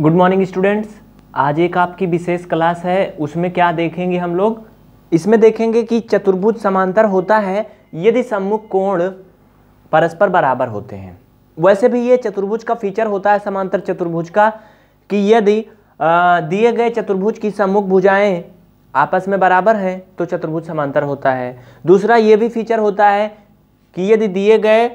Good morning students, आज एक आपकी विशेष क्लास है। उसमें क्या देखेंगे हम लोग, इसमें देखेंगे कि चतुर्भुज समांतर होता है यदि सम्मुख कोण परस्पर बराबर होते हैं। वैसे भी ये चतुर्भुज का फीचर होता है समांतर चतुर्भुज का कि यदि दिए गए चतुर्भुज की सम्मुख भुजाएं आपस में बराबर हैं तो चतुर्भुज समांतर होता है। दूसरा ये भी फीचर होता है कि यदि दिए गए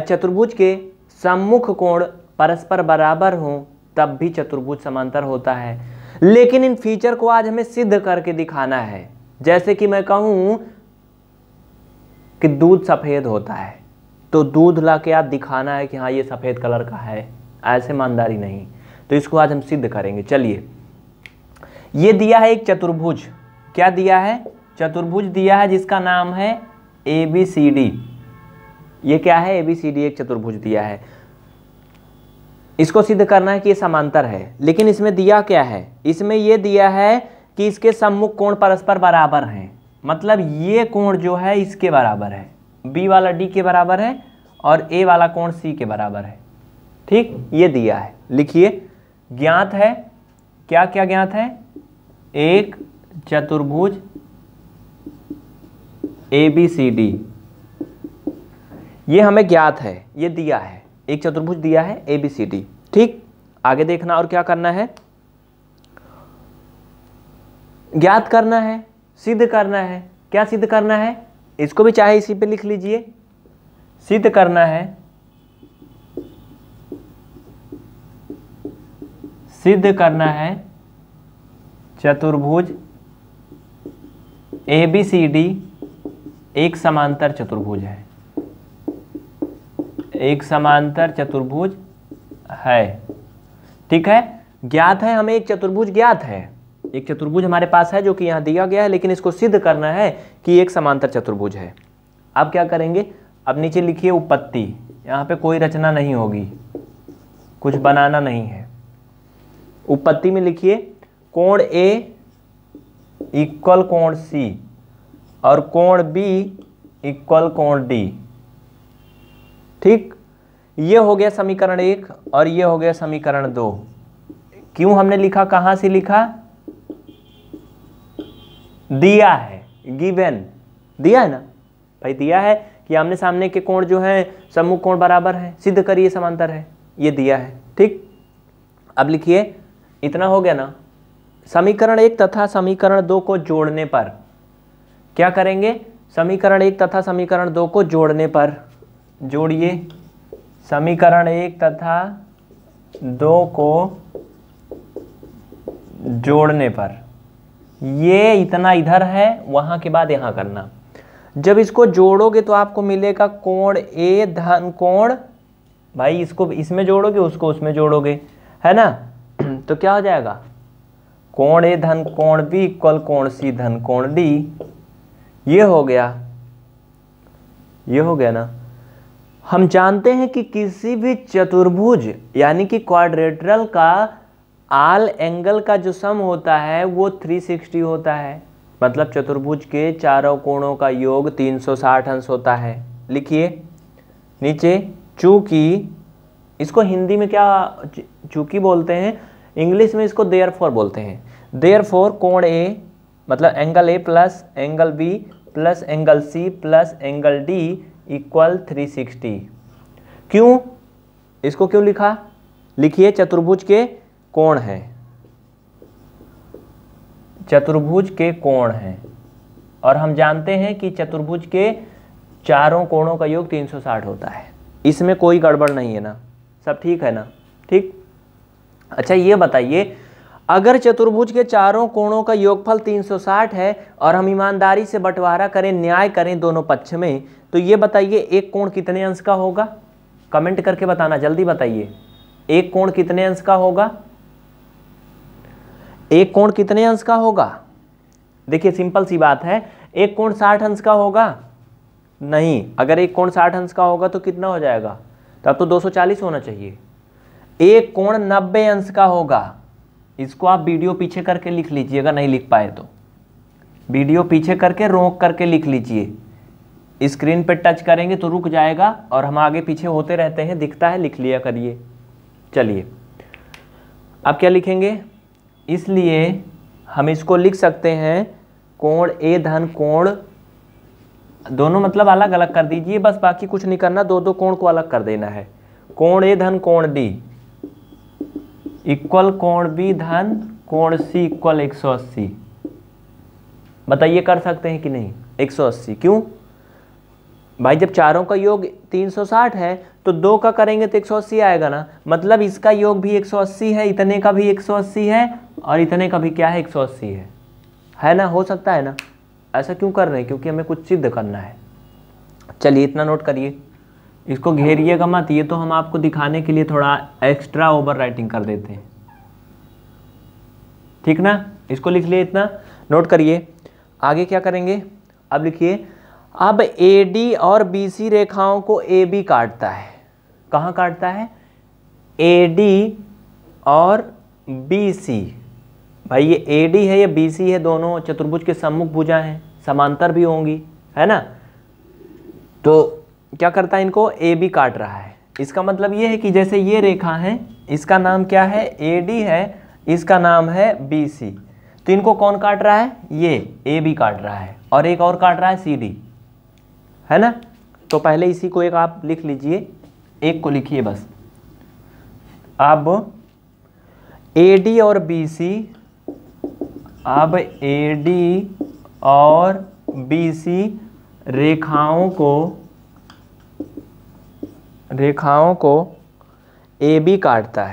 चतुर्भुज के सम्मुख कोण परस्पर बराबर हों तब भी चतुर्भुज समांतर होता है। लेकिन इन फीचर को आज हमें सिद्ध करके दिखाना है। जैसे कि मैं कहूं कि दूध सफेद होता है तो दूध लाके आप दिखाना है कि हाँ ये सफेद कलर का है, ऐसे ईमानदारी नहीं। तो इसको आज हम सिद्ध करेंगे। चलिए, ये दिया है एक चतुर्भुज। क्या दिया है? चतुर्भुज दिया है जिसका नाम है ABCD। ये क्या है? ABCD एक चतुर्भुज दिया है। इसको सिद्ध करना है कि ये समांतर है। लेकिन इसमें दिया क्या है? इसमें ये दिया है कि इसके सम्मुख कोण परस्पर बराबर हैं। मतलब ये कोण जो है इसके बराबर है, B वाला D के बराबर है और A वाला कोण C के बराबर है। ठीक, ये दिया है। लिखिए, ज्ञात है क्या क्या ज्ञात है? एक चतुर्भुज ABCD ये हमें ज्ञात है, ये दिया है। एक चतुर्भुज दिया है ABCD। ठीक, आगे देखना और क्या करना है? ज्ञात करना है, सिद्ध करना है। क्या सिद्ध करना है? इसको भी चाहे इसी पे लिख लीजिए। सिद्ध करना है, सिद्ध करना है चतुर्भुज ABCD एक समांतर चतुर्भुज है, एक समांतर चतुर्भुज है। ठीक है, ज्ञात है हमें, एक चतुर्भुज ज्ञात है, एक चतुर्भुज हमारे पास है जो कि यहाँ दिया गया है। लेकिन इसको सिद्ध करना है कि एक समांतर चतुर्भुज है। अब क्या करेंगे? अब नीचे लिखिए उपपत्ति। यहाँ पे कोई रचना नहीं होगी, कुछ बनाना नहीं है। उपपत्ति में लिखिए कोण A इक्वल कोण C और कोण B इक्वल कोण D। ठीक, ये हो गया समीकरण 1 और ये हो गया समीकरण 2। क्यों हमने लिखा, कहाँ से लिखा? दिया है, गिवन दिया है ना भाई, दिया है कि आमने सामने के कोण जो हैं सम्मुख कोण बराबर है, सिद्ध करिए समांतर है, ये दिया है। ठीक, अब लिखिए, इतना हो गया ना। समीकरण 1 तथा समीकरण 2 को जोड़ने पर क्या करेंगे? समीकरण 1 तथा समीकरण 2 को जोड़ने पर जोड़िए, समीकरण 1 तथा 2 को जोड़ने पर ये इतना इधर है, वहाँ के बाद यहाँ करना। जब इसको जोड़ोगे तो आपको मिलेगा कोण A धन कोण, भाई इसको इसमें जोड़ोगे, उसको उसमें जोड़ोगे, है ना। तो क्या हो जाएगा? कोण A धन कोण B इक्वल कोण C धन कोण D। ये हो गया, ये हो गया ना। हम जानते हैं कि किसी भी चतुर्भुज यानी कि क्वाड्रेटरल का आल एंगल का जो सम होता है वो 360 होता है। मतलब चतुर्भुज के चारों कोणों का योग 360 अंश होता है। लिखिए नीचे, चूंकि इसको हिंदी में क्या चूंकि बोलते हैं, इंग्लिश में इसको देयरफॉर बोलते हैं। देयरफॉर कोण A मतलब angle A plus angle B plus angle C plus angle D equal 360। क्यों इसको क्यों लिखा? लिखिए, चतुर्भुज के कोण है, चतुर्भुज के कोण हैं और हम जानते हैं कि चतुर्भुज के चारों कोणों का योग 360 होता है। इसमें कोई गड़बड़ नहीं है ना, सब ठीक है ना। ठीक, अच्छा ये बताइए, अगर चतुर्भुज के चारों कोणों का योगफल 360 है और हम ईमानदारी से बंटवारा करें, न्याय करें दोनों पक्ष में, तो ये बताइए एक कोण कितने अंश का होगा? कमेंट करके बताना, जल्दी बताइए एक कोण कितने अंश का होगा? एक कोण कितने अंश का होगा? देखिए सिंपल सी बात है, एक कोण 60 अंश का होगा नहीं। अगर एक कोण 60 अंश का होगा तो कितना हो जाएगा? तब तो 240 होना चाहिए। एक कोण 90 अंश का होगा। इसको आप वीडियो पीछे करके लिख लीजिए, अगर नहीं लिख पाए तो वीडियो पीछे करके रोक करके लिख लीजिए। स्क्रीन पर टच करेंगे तो रुक जाएगा और हम आगे पीछे होते रहते हैं, दिखता है, लिख लिया करिए। चलिए, अब क्या लिखेंगे, इसलिए हम इसको लिख सकते हैं कोण ए धन कोण, दोनों मतलब अलग अलग कर दीजिए, बस बाकी कुछ नहीं करना, दो दो कोण को अलग कर देना है। कोण ए धन कोण डी इक्वल कोण बी धन कोण सी इक्वल 180। बताइए कर सकते हैं कि नहीं 180, क्यों भाई, जब चारों का योग 360 है तो दो का करेंगे तो 180 आएगा ना, मतलब इसका योग भी 180 है, इतने का भी 180 है और इतने का भी क्या है 180 है ना, हो सकता है ना। ऐसा क्यों कर रहे हैं, क्योंकि हमें कुछ सिद्ध करना है। चलिए इतना नोट करिए, इसको घेरिएगा मत, ये तो हम आपको दिखाने के लिए थोड़ा एक्स्ट्रा ओवर राइटिंग कर देते हैं, ठीक ना। इसको लिख लिए, इतना नोट करिए। आगे क्या करेंगे, अब लिखिए, अब AD और BC रेखाओं को AB काटता है। कहाँ काटता है, AD और BC। भाई ये AD है या BC है, दोनों चतुर्भुज के सम्मुख भुजा हैं, समांतर भी होंगी, है ना। तो क्या करता है, इनको AB काट रहा है। इसका मतलब ये है कि जैसे ये रेखा है, इसका नाम क्या है AD है, इसका नाम है BC, तो इनको कौन काट रहा है, ये AB काट रहा है और एक और काट रहा है CD, है ना। तो पहले इसी को एक आप लिख लीजिए, एक को लिखिए बस। अब AD और BC, अब AD और BC रेखाओं को AB काटता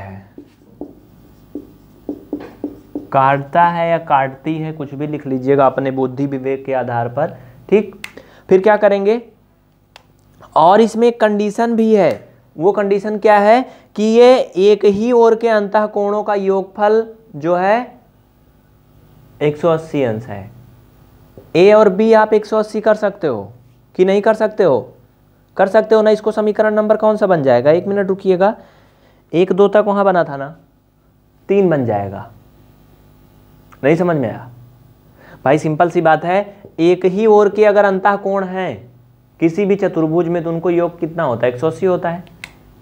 है या काटती है, कुछ भी लिख लीजिएगा अपने बुद्धि विवेक के आधार पर, ठीक। फिर क्या करेंगे, और इसमें कंडीशन भी है, वो कंडीशन क्या है कि ये एक ही ओर के अंतः कोणों का योगफल जो है 180 अंश है। ए और बी आप 180 कर सकते हो कि नहीं कर सकते हो, कर सकते हो ना। इसको समीकरण नंबर कौन सा बन जाएगा, एक मिनट रुकिएगा, 1 2 तक वहाँ बना था ना, 3 बन जाएगा। नहीं समझ में आया भाई, सिंपल सी बात है, एक ही ओर के अगर अंतः कोण हैं किसी भी चतुर्भुज में तो उनको योग कितना होता है, 180 होता है।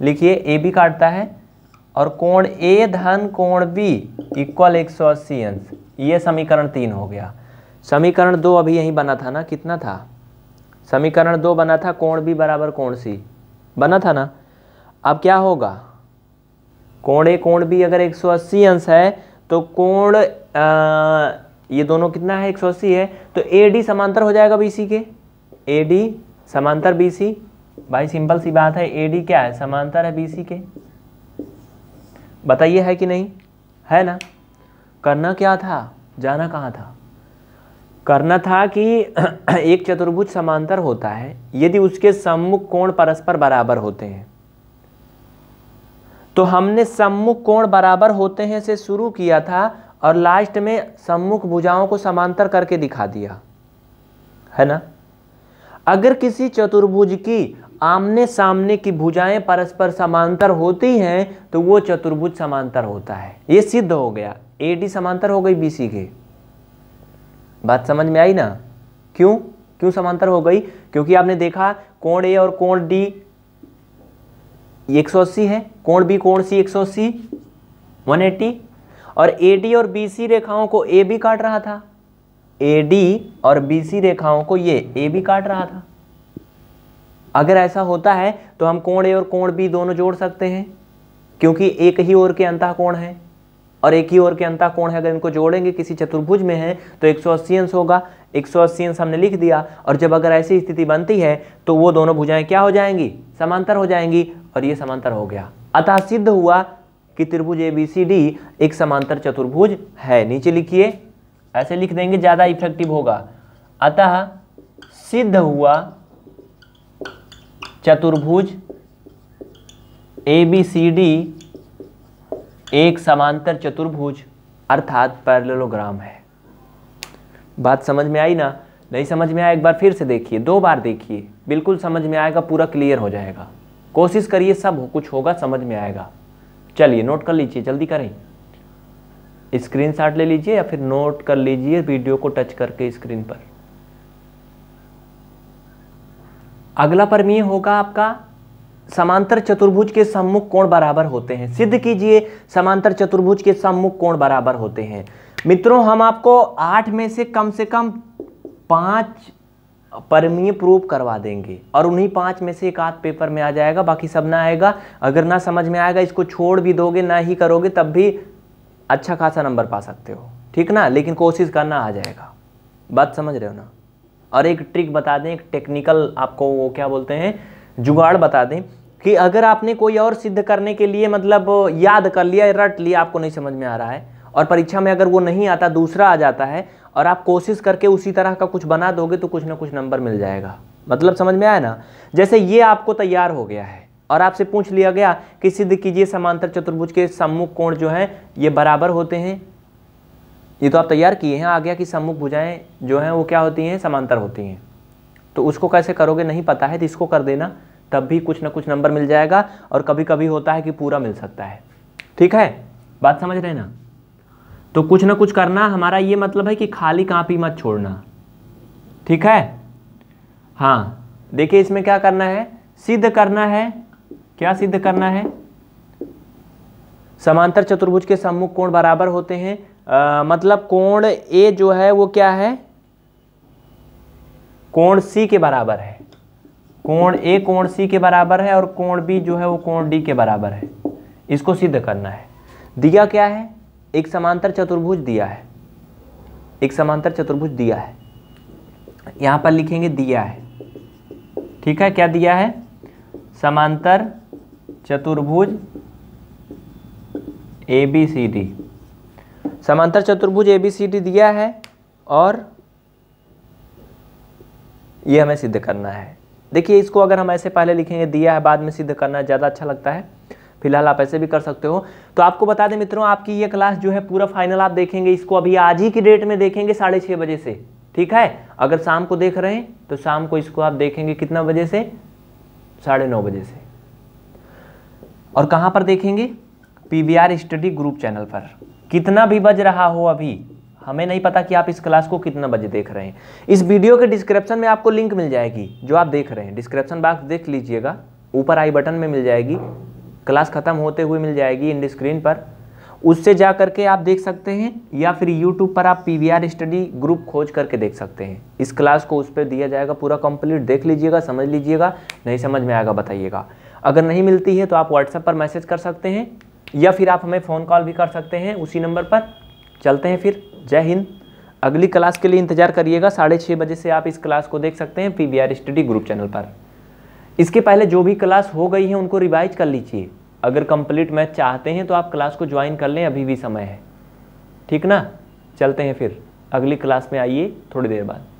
लिखिए ए बी काटता है और कोण ए धन कोण बी इक्वल 180 अंश, ये समीकरण 3 हो गया। समीकरण 2 अभी यहीं बना था ना, कितना था समीकरण 2 बना था, कोण बी बराबर कोण सी बना था ना। अब क्या होगा, कोण ए कोण बी अगर 180 अंश है तो कोण ये दोनों कितना है 180 है, तो AD समांतर हो जाएगा BC के, AD समांतर BC। भाई सिंपल सी बात है, AD क्या है, समांतर है BC के, बताइए है कि नहीं, है ना। करना क्या था, जाना कहाँ था, करना था कि एक चतुर्भुज समांतर होता है यदि उसके सम्मुख कोण परस्पर बराबर होते हैं। तो हमने सम्मुख कोण बराबर होते हैं से शुरू किया था और लास्ट में सम्मुख भुजाओं को समांतर करके दिखा दिया, है ना। अगर किसी चतुर्भुज की आमने सामने की भुजाएं परस्पर समांतर होती हैं तो वो चतुर्भुज समांतर होता है, ये सिद्ध हो गया। AD समांतर हो गई BC के, बात समझ में आई ना। क्यों क्यों समांतर हो गई, क्योंकि आपने देखा कोण A और कोण D 180 है, कोण B कोण C 180 180, और AD और BC रेखाओं को AB काट रहा था, AD और BC रेखाओं को ये AB काट रहा था। अगर ऐसा होता है तो हम कोण A और कोण B दोनों जोड़ सकते हैं, क्योंकि एक ही ओर के अंतः कोण है और एक ही ओर के अंतः कोण है, अगर इनको जोड़ेंगे किसी चतुर्भुज में है तो 180 अंश होगा, 180 अंश हमने लिख दिया। और जब अगर ऐसी स्थिति बनती है तो वो दोनों भुजाएं क्या हो जाएंगी, समांतर हो जाएंगी, और ये समांतर हो गया। अतः सिद्ध हुआ कि त्रिभुज ABCD एक समांतर चतुर्भुज है। नीचे लिखिए, ऐसे लिख देंगे ज़्यादा इफेक्टिव होगा। अतः सिद्ध हुआ चतुर्भुज ABCD एक समांतर चतुर्भुज अर्थात पैरेललोग्राम है। बात समझ में आई ना, नहीं समझ में आया एक बार फिर से देखिए, 2 बार देखिए, बिल्कुल समझ में आएगा, पूरा क्लियर हो जाएगा। कोशिश करिए, सब कुछ होगा, समझ में आएगा। चलिए नोट कर लीजिए, जल्दी करें, स्क्रीनशॉट ले लीजिए या फिर नोट कर लीजिए वीडियो को टच करके स्क्रीन पर। अगला प्रमेय होगा आपका समांतर चतुर्भुज के सम्मुख कोण बराबर होते हैं। सिद्ध कीजिए समांतर चतुर्भुज के सम्मुख कोण बराबर होते हैं। मित्रों हम आपको 8 में से कम 5 परिमेय प्रूफ करवा देंगे और उन्हीं 5 में से एक आध पेपर में आ जाएगा, बाकी सब ना आएगा। अगर ना समझ में आएगा इसको छोड़ भी दोगे ना ही करोगे तब भी अच्छा खासा नंबर पा सकते हो, ठीक ना, लेकिन कोशिश करना आ जाएगा। बात समझ रहे हो ना। और एक ट्रिक बता दें, एक टेक्निकल आपको वो क्या बोलते हैं जुगाड़ बता दें कि अगर आपने कोई और सिद्ध करने के लिए मतलब याद कर लिया रट लिया आपको नहीं समझ में आ रहा है और परीक्षा में अगर वो नहीं आता दूसरा आ जाता है और आप कोशिश करके उसी तरह का कुछ बना दोगे तो कुछ ना कुछ नंबर मिल जाएगा। मतलब समझ में आया ना। जैसे ये आपको तैयार हो गया है और आपसे पूछ लिया गया कि सिद्ध कीजिए समांतर चतुर्भुज के सम्मुख कोण जो हैं ये बराबर होते हैं। ये तो आप तैयार किए हैं, आ गया कि सम्मुख भुजाएं जो हैं वो क्या होती हैं, समांतर होती हैं। तो उसको कैसे करोगे नहीं पता है तो इसको कर देना, तब भी कुछ ना कुछ नंबर मिल जाएगा और कभी कभी होता है कि पूरा मिल सकता है। ठीक है, बात समझ रहे हैं ना। तो कुछ ना कुछ करना, हमारा ये मतलब है कि खाली कॉपी मत छोड़ना, ठीक है। हाँ देखिए इसमें क्या करना है, सिद्ध करना है, क्या सिद्ध करना है, समांतर चतुर्भुज के सम्मुख कोण बराबर होते हैं। मतलब कोण ए जो है वो क्या है, कोण सी के बराबर है। कोण ए कोण सी के बराबर है और कोण बी जो है वो कोण डी के बराबर है। इसको सिद्ध करना है। दिया क्या है, एक समांतर चतुर्भुज दिया है, एक समांतर चतुर्भुज दिया है। यहां पर लिखेंगे दिया है, ठीक है। क्या दिया है, समांतर चतुर्भुज ABCD, समांतर चतुर्भुज ABCD दिया है और ये हमें सिद्ध करना है। देखिए इसको अगर हम ऐसे पहले लिखेंगे दिया है बाद में सिद्ध करना ज़्यादा अच्छा लगता है, फिलहाल आप ऐसे भी कर सकते हो। तो आपको बता दें मित्रों आपकी ये क्लास जो है पूरा फाइनल आप देखेंगे, इसको अभी आज ही की डेट में देखेंगे 6:30 बजे से, ठीक है। अगर शाम को देख रहे हैं तो शाम को इसको आप देखेंगे कितना बजे से, 9:30 बजे से। और कहाँ पर देखेंगे, PVR स्टडी ग्रुप चैनल पर। कितना भी बज रहा हो अभी हमें नहीं पता कि आप इस क्लास को कितना बजे देख रहे हैं। इस वीडियो के डिस्क्रिप्शन में आपको लिंक मिल जाएगी, जो आप देख रहे हैं डिस्क्रिप्शन बॉक्स देख लीजिएगा, ऊपर आई बटन में मिल जाएगी, क्लास खत्म होते हुए मिल जाएगी इन स्क्रीन पर। उससे जा करके आप देख सकते हैं या फिर YouTube पर आप PVR स्टडी ग्रुप खोज करके देख सकते हैं। इस क्लास को उस पर दिया जाएगा पूरा कंप्लीट, देख लीजिएगा समझ लीजिएगा, नहीं समझ में आएगा बताइएगा। अगर नहीं मिलती है तो आप WhatsApp पर मैसेज कर सकते हैं या फिर आप हमें फ़ोन कॉल भी कर सकते हैं उसी नंबर पर। चलते हैं फिर, जय हिंद। अगली क्लास के लिए इंतजार करिएगा, 6:30 बजे से आप इस क्लास को देख सकते हैं PVR स्टडी ग्रुप चैनल पर। इसके पहले जो भी क्लास हो गई है उनको रिवाइज कर लीजिए, अगर कंप्लीट मैथ चाहते हैं तो आप क्लास को ज्वाइन कर लें, अभी भी समय है, ठीक ना। चलते हैं फिर, अगली क्लास में आइए थोड़ी देर बाद।